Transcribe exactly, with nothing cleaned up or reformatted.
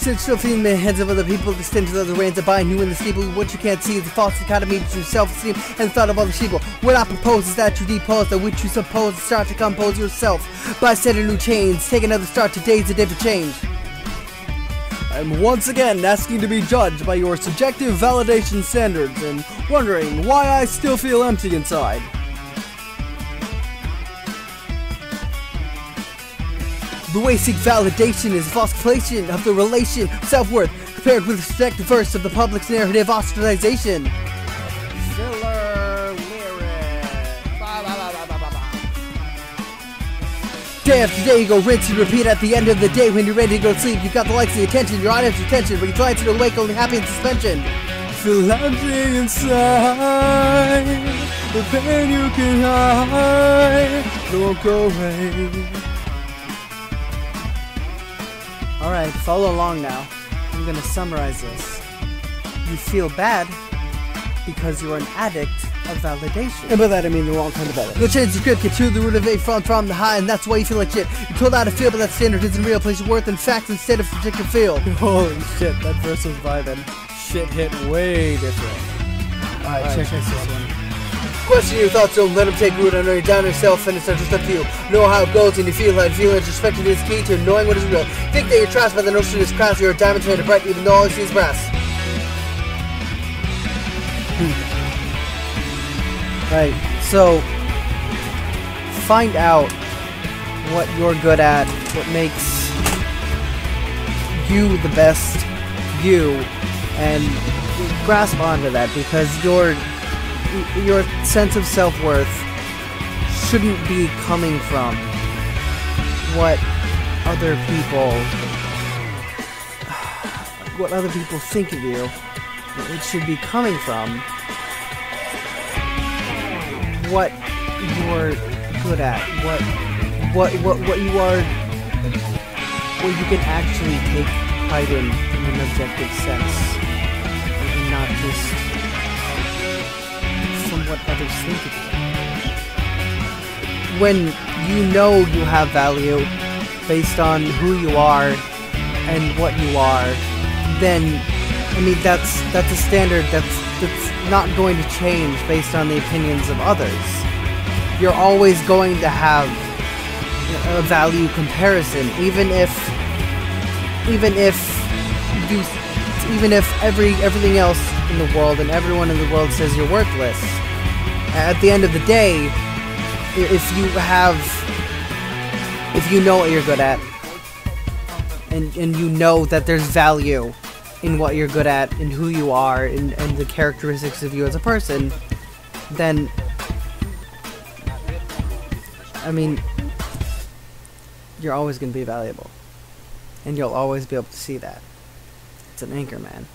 Since you're feeding the heads of other people, the stench of other reigns that bind you in the steeple. What you can't see is the false dichotomy between self-esteem and the thought of other people. What I propose is that you depose that which you suppose and start to compose yourself by setting new chains. Take another start. Today's the day for change. I'm once again asking to be judged by your subjective validation standards and wondering why I still feel empty inside. The way seek validation is a false conflation of the relation of self-worth compared with respect to verse of the public's narrative ostracization. Ziller lyric. Ba, ba, ba, ba, ba, ba. Day after day you go rinse and repeat. At the end of the day when you're ready to go to sleep, you've got the likes of the attention, your audience attention, but you try to awake only happy in suspension. Feel empty inside, the pain you can hide, it won't go away. Alright, follow along now. I'm gonna summarize this. You feel bad because you're an addict of validation. And by that I mean the wrong kind of validation. You'll change the script, get to the root of it, from, from the high, and that's why you feel like shit. You're told how to feel, but that standard isn't real. Place your worth in facts instead of particular feel. Holy shit, that verse was vibing. Shit hit way different. Alright, All right, check this one. Question your thoughts, don't let them take root. I know you're down yourself and it's not just up to you. Know how it goes and you feel how you feel. Introspective is key to knowing what is real. Think that you're trapped by the notion of this craft. You're a diamond trying to bright even though all you see is brass. Hmm. Right, so find out what you're good at, what makes you the best you, and grasp onto that, because you're your sense of self-worth shouldn't be coming from what other people what other people think of you. It should be coming from what you're good at, what what what, what you are, what you can actually take pride in in an objective sense, and not just what others think of you. When you know you have value based on who you are and what you are, then I mean that's that's a standard that's that's not going to change based on the opinions of others. You're always going to have a value comparison, even if even if you even if every everything else in the world and everyone in the world says you're worthless. At the end of the day, if you have, if you know what you're good at, and, and you know that there's value in what you're good at, in who you are, and, and the characteristics of you as a person, then, I mean, you're always going to be valuable. And you'll always be able to see that. It's an anchorman.